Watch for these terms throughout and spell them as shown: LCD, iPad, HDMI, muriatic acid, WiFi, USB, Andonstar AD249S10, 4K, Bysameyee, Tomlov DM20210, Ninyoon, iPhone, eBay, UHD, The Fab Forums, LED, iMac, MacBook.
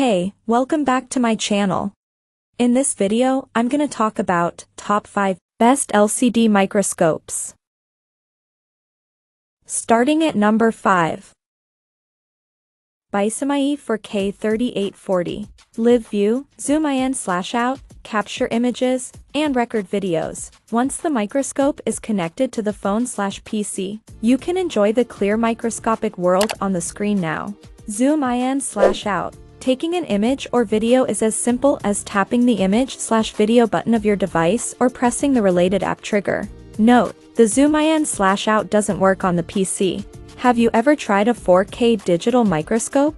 Hey, welcome back to my channel. In this video, I'm gonna talk about top 5 best LCD microscopes. Starting at number 5. Bysameyee 4K 3840. Live view, zoom in / out, capture images, and record videos. Once the microscope is connected to the phone / PC, you can enjoy the clear microscopic world on the screen now. Zoom in / out. Taking an image or video is as simple as tapping the image / video button of your device or pressing the related app trigger. Note, the zoom in / out doesn't work on the PC. Have you ever tried a 4K digital microscope?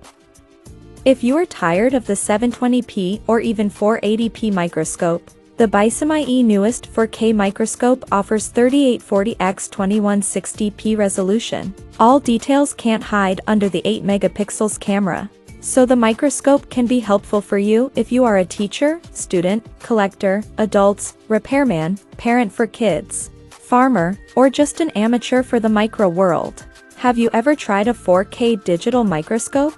If you are tired of the 720p or even 480p microscope, the Bysameyee newest 4K microscope offers 3840x2160p resolution. All details can't hide under the 8 megapixels camera, so the microscope can be helpful for you if you are a teacher, student, collector, adults, repairman, parent for kids, farmer, or just an amateur for the micro world. Have you ever tried a 4K digital microscope?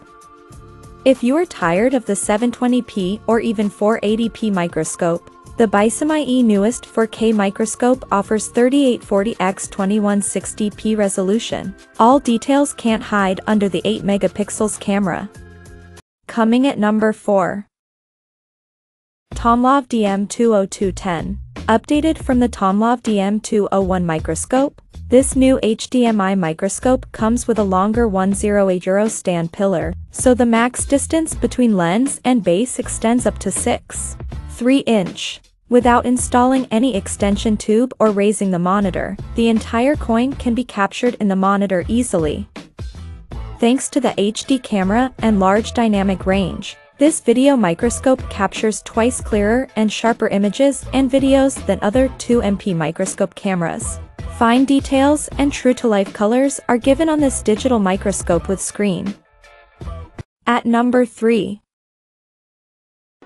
If you are tired of the 720p or even 480p microscope, the Bysameyee newest 4K microscope offers 3840x2160p resolution. All details can't hide under the 8 megapixels camera. Coming at number 4. Tomlov DM20210. Updated from the Tomlov DM201 microscope, this new HDMI microscope comes with a longer 108 euro stand pillar, so the max distance between lens and base extends up to 6.3 inch. Without installing any extension tube or raising the monitor, the entire coin can be captured in the monitor easily. Thanks to the HD camera and large dynamic range, this video microscope captures twice clearer and sharper images and videos than other 2MP microscope cameras. Fine details and true-to-life colors are given on this digital microscope with screen. At number 3.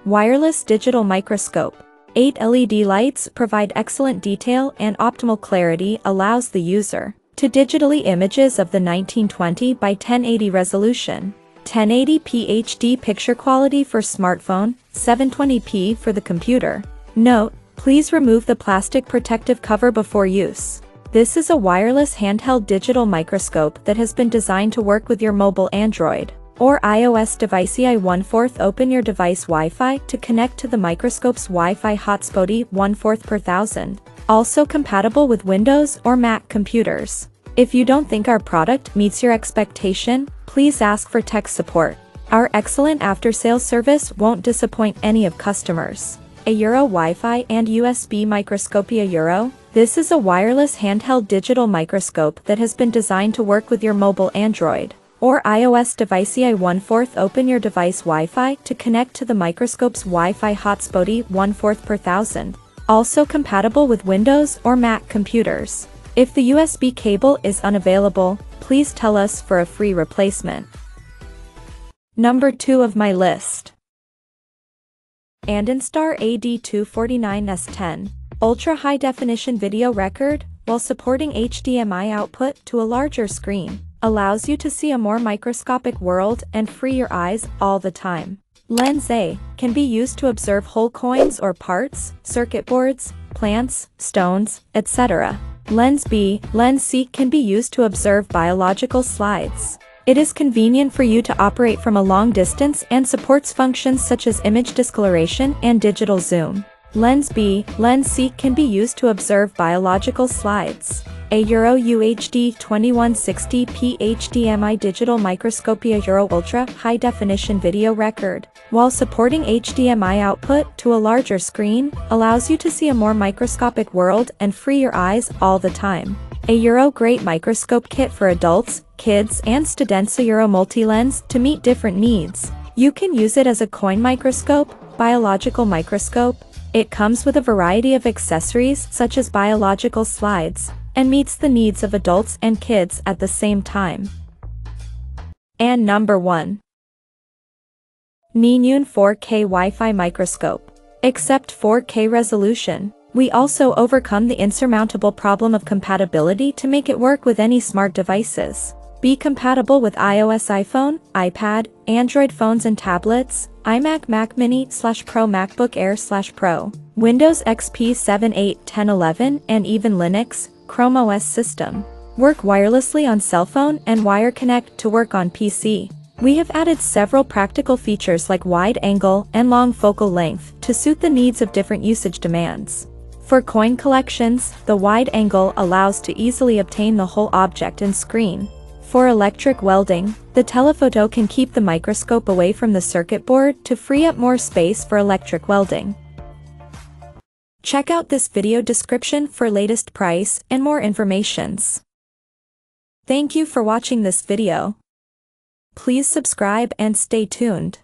Wireless digital microscope. 8 LED lights provide excellent detail and optimal clarity, allows the user to digitally images of the 1920 by 1080 resolution. 1080p HD picture quality for smartphone, 720p for the computer. Note, please remove the plastic protective cover before use. This is a wireless handheld digital microscope that has been designed to work with your mobile Android or iOS device. I1/4 open your device Wi-Fi to connect to the microscope's Wi-Fi hotspot. I1/4 per thousand. Also compatible with Windows or Mac computers. If you don't think our product meets your expectation, please ask for tech support. Our excellent after-sales service won't disappoint any of customers. A Euro Wi-Fi and USB microscope. Euro. This is a wireless handheld digital microscope that has been designed to work with your mobile Android or iOS device. I1/4 open your device Wi-Fi to connect to the microscope's Wi-Fi hotspot. I1/4 per thousand. Also compatible with Windows or Mac computers. If the USB cable is unavailable, please tell us for a free replacement. Number 2 of my list. Andonstar AD249S10. Ultra high definition video record, while supporting HDMI output to a larger screen, allows you to see a more microscopic world and free your eyes all the time. Lens A can be used to observe whole coins or parts, circuit boards, plants, stones, etc. Lens B, Lens C can be used to observe biological slides. It is convenient for you to operate from a long distance and supports functions such as image discoloration and digital zoom. Lens B, Lens C can be used to observe biological slides. A Euro UHD 2160p HDMI digital microscope. A Euro ultra high definition video record, while supporting HDMI output to a larger screen, allows you to see a more microscopic world and free your eyes all the time. A Euro great microscope kit for adults, kids and students. A Euro multi-lens to meet different needs. You can use it as a coin microscope, biological microscope. It comes with a variety of accessories such as biological slides, and meets the needs of adults and kids at the same time. And number 1. Ninyoon 4K Wi-Fi microscope. Except 4K resolution, we also overcome the insurmountable problem of compatibility to make it work with any smart devices. Be compatible with iOS iPhone, iPad, Android phones and tablets, iMac, Mac Mini/Pro, MacBook Air/Pro, Windows XP 7, 8, 10, 11, and even Linux, Chrome OS system. Work wirelessly on cell phone and wire connect to work on PC. We have added several practical features like wide angle and long focal length to suit the needs of different usage demands. For coin collections, the wide angle allows to easily obtain the whole object and screen. For electric welding, the telephoto can keep the microscope away from the circuit board to free up more space for electric welding. Check out this video description for latest price and more informations. Thank you for watching this video. Please subscribe and stay tuned.